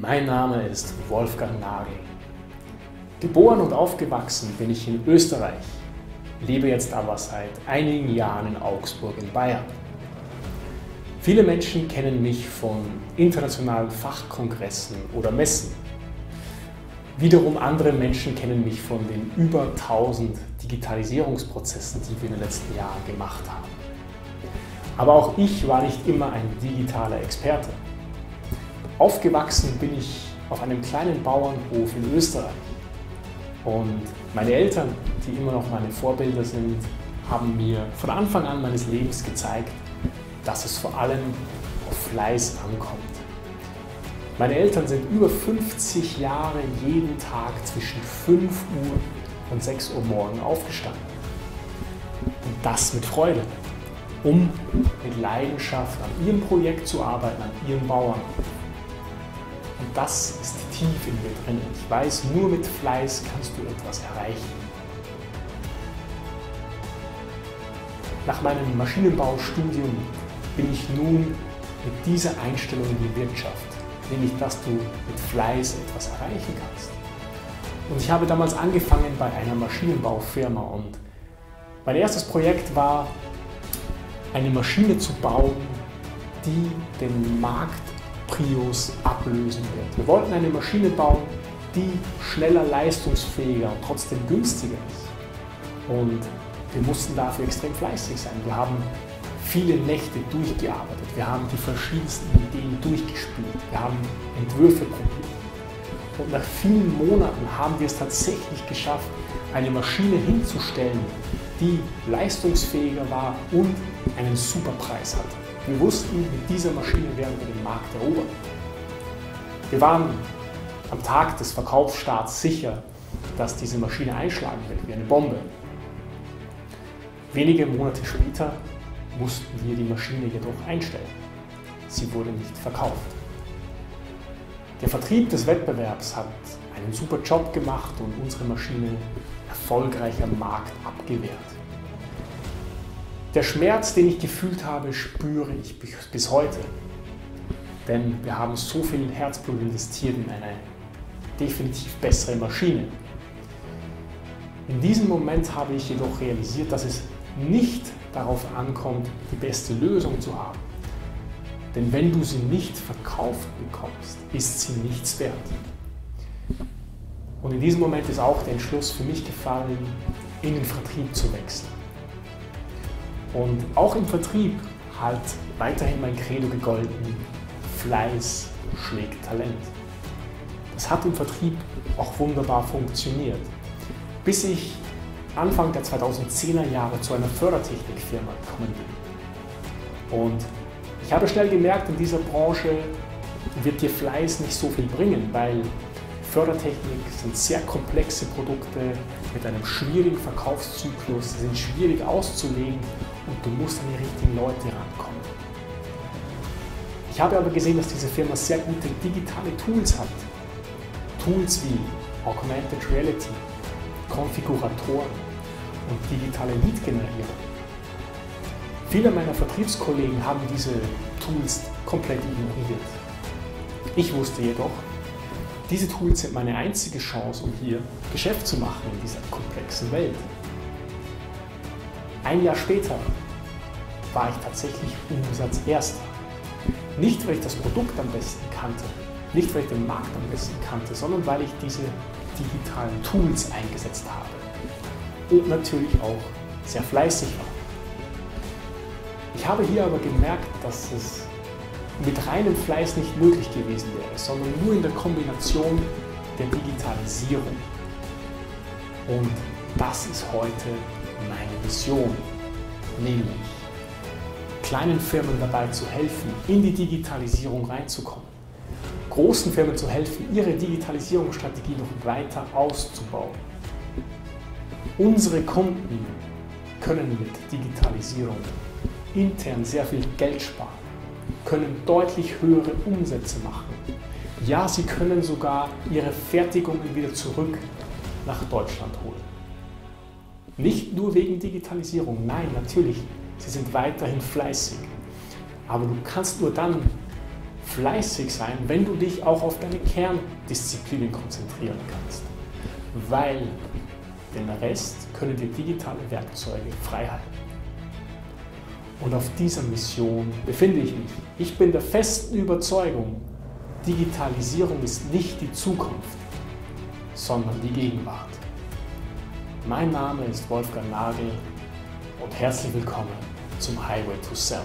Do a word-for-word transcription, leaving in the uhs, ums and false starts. Mein Name ist Wolfgang Nagel. Geboren und aufgewachsen bin ich in Österreich, lebe jetzt aber seit einigen Jahren in Augsburg in Bayern. Viele Menschen kennen mich von internationalen Fachkongressen oder Messen. Wiederum andere Menschen kennen mich von den über tausend Digitalisierungsprozessen, die wir in den letzten Jahren gemacht haben. Aber auch ich war nicht immer ein digitaler Experte. Aufgewachsen bin ich auf einem kleinen Bauernhof in Österreich und meine Eltern, die immer noch meine Vorbilder sind, haben mir von Anfang an meines Lebens gezeigt, dass es vor allem auf Fleiß ankommt. Meine Eltern sind über fünfzig Jahre jeden Tag zwischen fünf Uhr und sechs Uhr morgens aufgestanden. Und das mit Freude, um mit Leidenschaft an ihrem Projekt zu arbeiten, an ihren Bauern. Und das ist tief in mir drin. Ich weiß, nur mit Fleiß kannst du etwas erreichen. Nach meinem Maschinenbaustudium bin ich nun mit dieser Einstellung in die Wirtschaft, nämlich dass du mit Fleiß etwas erreichen kannst. Und ich habe damals angefangen bei einer Maschinenbaufirma und mein erstes Projekt war, eine Maschine zu bauen, die den Markt Prius ablösen wird. Wir wollten eine Maschine bauen, die schneller, leistungsfähiger und trotzdem günstiger ist. Und wir mussten dafür extrem fleißig sein. Wir haben viele Nächte durchgearbeitet. Wir haben die verschiedensten Ideen durchgespielt. Wir haben Entwürfe probiert. Und nach vielen Monaten haben wir es tatsächlich geschafft, eine Maschine hinzustellen, die leistungsfähiger war und einen super Preis hatte. Wir wussten, mit dieser Maschine werden wir den Markt erobern. Wir waren am Tag des Verkaufsstarts sicher, dass diese Maschine einschlagen wird wie eine Bombe. Wenige Monate später mussten wir die Maschine jedoch einstellen. Sie wurde nicht verkauft. Der Vertrieb des Wettbewerbs hat einen super Job gemacht und unsere Maschine erfolgreich am Markt abgewehrt. Der Schmerz, den ich gefühlt habe, spüre ich bis heute. Denn wir haben so viel Herzblut investiert in eine definitiv bessere Maschine. In diesem Moment habe ich jedoch realisiert, dass es nicht darauf ankommt, die beste Lösung zu haben. Denn wenn du sie nicht verkauft bekommst, ist sie nichts wert. Und in diesem Moment ist auch der Entschluss für mich gefallen, in den Vertrieb zu wechseln. Und auch im Vertrieb halt weiterhin mein Credo gegolten, Fleiß schlägt Talent. Das hat im Vertrieb auch wunderbar funktioniert, bis ich Anfang der zweitausendzehner Jahre zu einer Fördertechnikfirma gekommen bin. Und ich habe schnell gemerkt, in dieser Branche wird dir Fleiß nicht so viel bringen, weil Fördertechnik sind sehr komplexe Produkte mit einem schwierigen Verkaufszyklus, die sind schwierig auszulegen und du musst an die richtigen Leute rankommen. Ich habe aber gesehen, dass diese Firma sehr gute digitale Tools hat. Tools wie Augmented Reality, Konfiguratoren und digitale Lead-Generierung. Viele meiner Vertriebskollegen haben diese Tools komplett ignoriert. Ich wusste jedoch, diese Tools sind meine einzige Chance, um hier Geschäft zu machen in dieser komplexen Welt. Ein Jahr später war ich tatsächlich Umsatzerster. Nicht, weil ich das Produkt am besten kannte, nicht, weil ich den Markt am besten kannte, sondern weil ich diese digitalen Tools eingesetzt habe und natürlich auch sehr fleißig war. Ich habe hier aber gemerkt, dass es mit reinem Fleiß nicht möglich gewesen wäre, sondern nur in der Kombination der Digitalisierung. Und das ist heute meine Vision, nämlich kleinen Firmen dabei zu helfen, in die Digitalisierung reinzukommen, großen Firmen zu helfen, ihre Digitalisierungsstrategie noch weiter auszubauen. Unsere Kunden können mit Digitalisierung intern sehr viel Geld sparen, können deutlich höhere Umsätze machen. Ja, sie können sogar ihre Fertigungen wieder zurück nach Deutschland holen. Nicht nur wegen Digitalisierung, nein, natürlich, sie sind weiterhin fleißig. Aber du kannst nur dann fleißig sein, wenn du dich auch auf deine Kerndisziplinen konzentrieren kannst, weil den Rest können dir digitale Werkzeuge frei halten. Und auf dieser Mission befinde ich mich. Ich bin der festen Überzeugung, Digitalisierung ist nicht die Zukunft, sondern die Gegenwart. Mein Name ist Wolfgang Nagel und herzlich willkommen zum Highway to Sell.